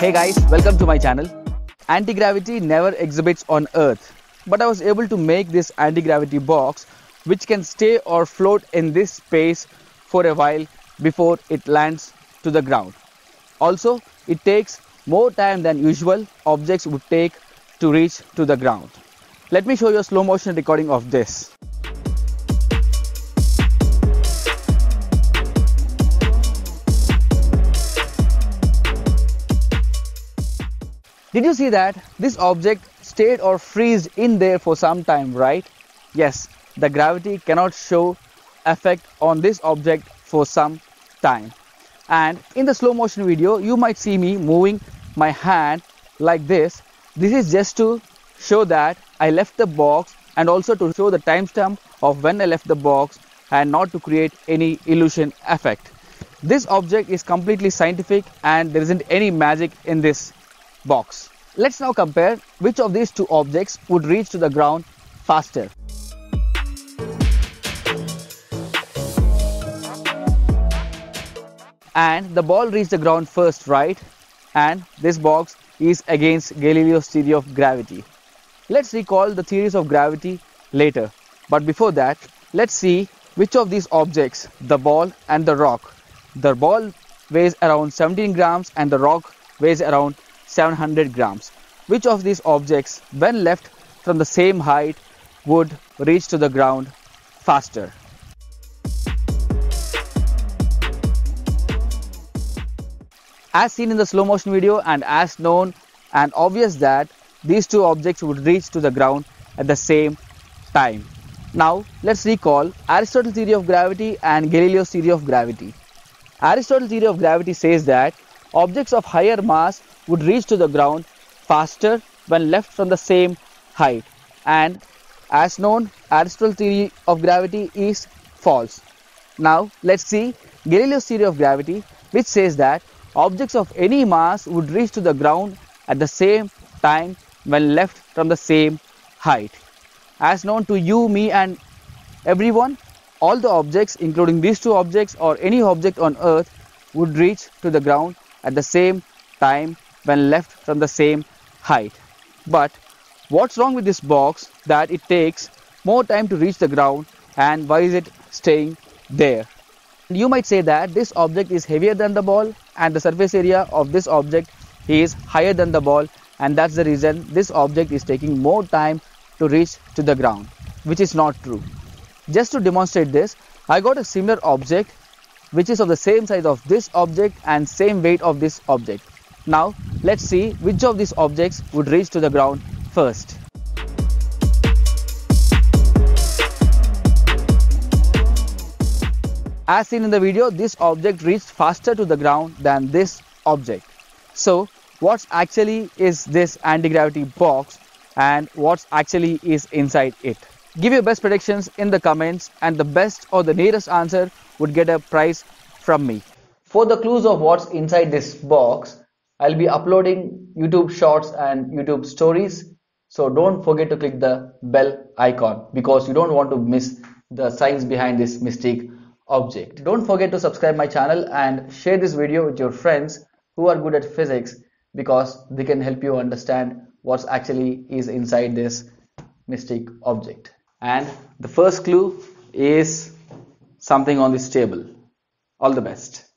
Hey guys, welcome to my channel. Anti-gravity never exhibits on Earth, but I was able to make this anti-gravity box which can stay or float in this space for a while before it lands to the ground. Also, it takes more time than usual objects would take to reach to the ground. Let me show you a slow motion recording of this. Did you see that? This object stayed or froze in there for some time, right? Yes, the gravity cannot show effect on this object for some time. And in the slow motion video, you might see me moving my hand like this. This is just to show that I left the box and also to show the timestamp of when I left the box and not to create any illusion effect. This object is completely scientific and there isn't any magic in this box. Let's now compare which of these two objects would reach to the ground faster. And the ball reached the ground first, right? And this box is against Galileo's theory of gravity. Let's recall the theories of gravity later. But before that, let's see which of these objects, the ball and the rock. The ball weighs around 17 grams and the rock weighs around 700 grams. Which of these objects, when left from the same height, would reach to the ground faster? As seen in the slow motion video and as known and obvious that these two objects would reach to the ground at the same time. Now let's recall Aristotle's theory of gravity and Galileo's theory of gravity. Aristotle's theory of gravity says that objects of higher mass would reach to the ground faster when left from the same height, and as known, Aristotle's theory of gravity is false. Now let's see Galileo's theory of gravity, which says that objects of any mass would reach to the ground at the same time when left from the same height. As known to you, me and everyone, all the objects including these two objects or any object on Earth would reach to the ground at the same time when left from the same height. But what's wrong with this box that it takes more time to reach the ground, and why is it staying there? You might say that this object is heavier than the ball and the surface area of this object is higher than the ball, and that's the reason this object is taking more time to reach to the ground, which is not true. Just to demonstrate this, I got a similar object which is of the same size of this object and same weight of this object. Now let's see which of these objects would reach to the ground first. As seen in the video, this object reached faster to the ground than this object. So what actually is this anti-gravity box and what actually is inside it? Give your best predictions in the comments, and the best or the nearest answer would get a prize from me. For the clues of what's inside this box, I'll be uploading YouTube shorts and YouTube stories. So don't forget to click the bell icon because you don't want to miss the science behind this mystic object. Don't forget to subscribe my channel and share this video with your friends who are good at physics, because they can help you understand what's actually is inside this mystic object. And the first clue is something on this table. All the best.